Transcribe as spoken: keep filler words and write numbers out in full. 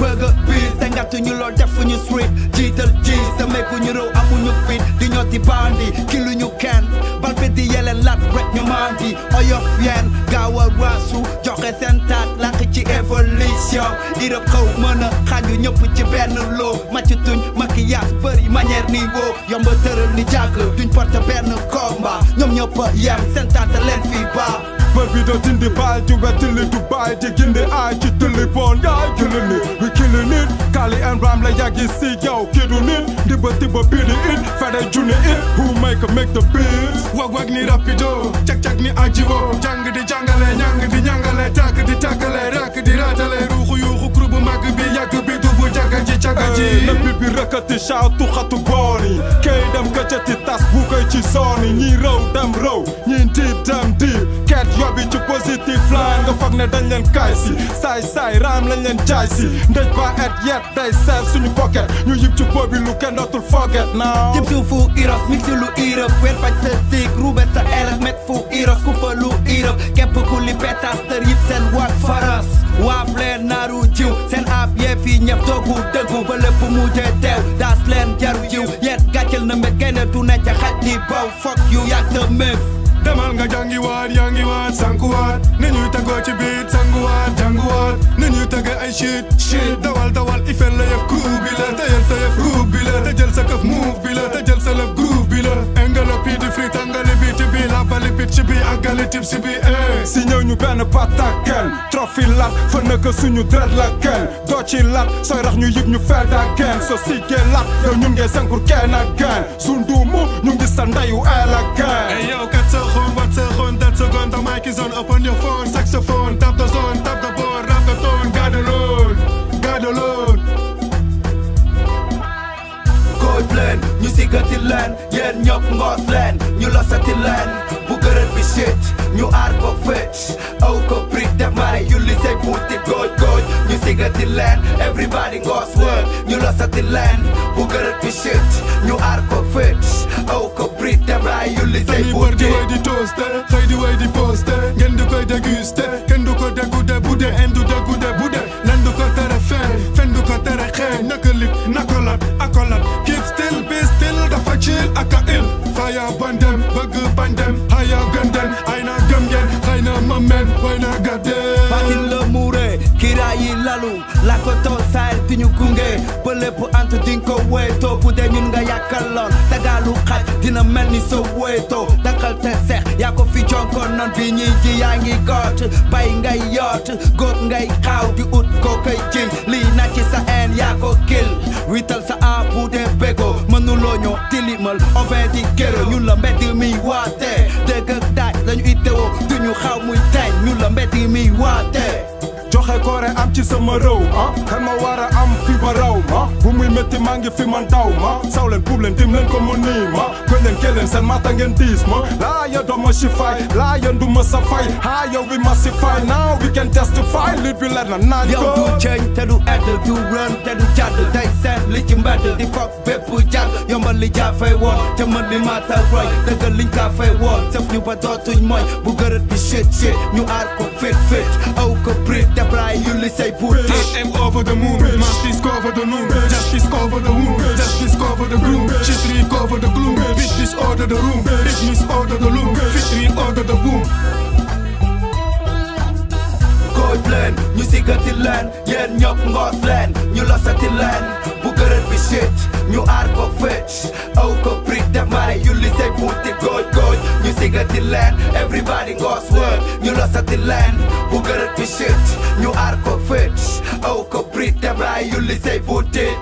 burger beast tanga tu ñu lol def ñu street jital jeez te meku ñu rew amuñu fit di ñoti bandi kilu ñu kenn bal be di yelen lat rek ñu mandi oyof yeen gaawal waasu joxe sen taat lak ci evolution di rap xaw mëna xaju ñepp ci benn lo ma ci tuñ maquillage bari manière ni wo yomba teural ni jàkk duñ porte benn combat ñom ñepp yam sen taat len fi ba baby don't in the ball to battle to buy the in the eye to telephone yeah killing it we killing it Kali and Ram like yagi see yo kid on it the body but be it father junior it who make make the beats wag wag ni rapido chak chak ni ajibo jang di jangale nyang di nyangale tak di takale rak di ratale ruhu yuhu krubu mag bi yak bi du bu jagaji jagaji na bibi rakati shout to khatu boni kay dem kachati tas bu kay ci soni ñi raw dam raw ñi deep dam deep cat yo bi ci positive fly nga fagna dañ len kay si say say ram lañ len jay si ndej ba at yet day self suñu pocket ñu yip ci bobi lu kenn dootul forget now yip ci fu irap mix lu irap wer pat tek rubeta elak met fu irap ku fa lu irap kep ku li petaster yip sen wat faras wa len naru jiw sen app ye fi ñep togu deggu ba lepp mu je tew das len jaru jiw yet gatchel na met kenn tu ne ci xaj ni baw fuck you yak the myth Damal nga jangi war yangi war sanguwar ni ñuy tago ci beat sanguwar janguwar ni ñuy tagge ay shit shit dawal dawal ifel la yef groove bi la tayel sa yef groove bi la tayel sa kaf move bi la tayel sa love groove bi la engalo pi di free tangale bi ci bi la bali bi ci bi angale tip ci bi eh si ñew ñu ben patakel trophy lat fa naka suñu dread la ken do ci lat soy rax ñu yeb ñu fel da ken so si ke lat yow ñun ngay sankur ken ak ken sundu mu ñu ngi sa ndayu ala ken yow ka What's a gun? That's a gun. The mic is on. Open your phone. Saxophone. Tap the zone. Tap the board. Rap the tone. God alone. God alone. Cold blend. Music at the land. Yeah, nyok Northland. You lost at the land. Booger and be shit. You are for fetch. Oh, complete the mind. You listen. Put it gold gold. Music at the land. Everybody goes work. You lost at the land. Booger and be shit. You are for fetch. Oh, complete the mind. You listen. Put it. Try the way the poster, can do go deguste, can do go degude, bude, and do the good bude, land do cut a fan, fan do cut a hair, knuckle, knuckle up, a collar, keep still, be still, the fachil, a kail, fire bandem, burger bandem, higher gundem, I na gumden, I na maman, why na gade, Patilla Mure, Kirayi Lalu, Lakoto Sal, Tinukunge, Polepo Antotinko, Weto, Pudenunga Yakalon, Tagaluka, Dinamani so Weto, Dakaltes. Ya ko fi jonkon non bi ñi ci yaangi got bay ngay yot got ngay xaw di ut ko kay jël li na ci sa en ya ko kill wital sa a bu de bego mënulo ñoo tilimal ovedi kero ñu la mbéti mi waté dëgg ak daaj lañu ittewo duñu xaw muy tay ñu la mbéti mi waté joxe ko re am ci sama rew ah kan ma wara am fi ba raw ma bu muy metti ma ngi fi man taw ma saw len problem tim len ko mo ni ma ko len kelen san ma tangen dis ma la ya do ma sifay la ya do ma safay ha ya we must sifay now we can testify live you let na na go you do change te du edel du run te du chat day set li ci mbedd di fuck bepp jack yombal li jafay won te man li ma ta roy te gel li ka fay won sef ñu ba dootuñ moy bu geureut bi shit shit ñu ar ko fit fit aw ko brit You listen, put it. I am over the moon. Must discover the moon. Just discover the moon. Just discover the gloom. Shit recover the gloom. Bitch disorder the room. Bitch misorder the loom. Fit reorder the boom. Cold blend. Music at the land. Yeah, nyok Northland. You lost at the land. Booger and be shit. You are for fetch. Oh, complete the mind. You listen, put it. Gold, gold. Music at the land. Everybody goes work. You lost at the land. Booger and be shit. You are for fetch. Oh, complete the mind. You listen, put it.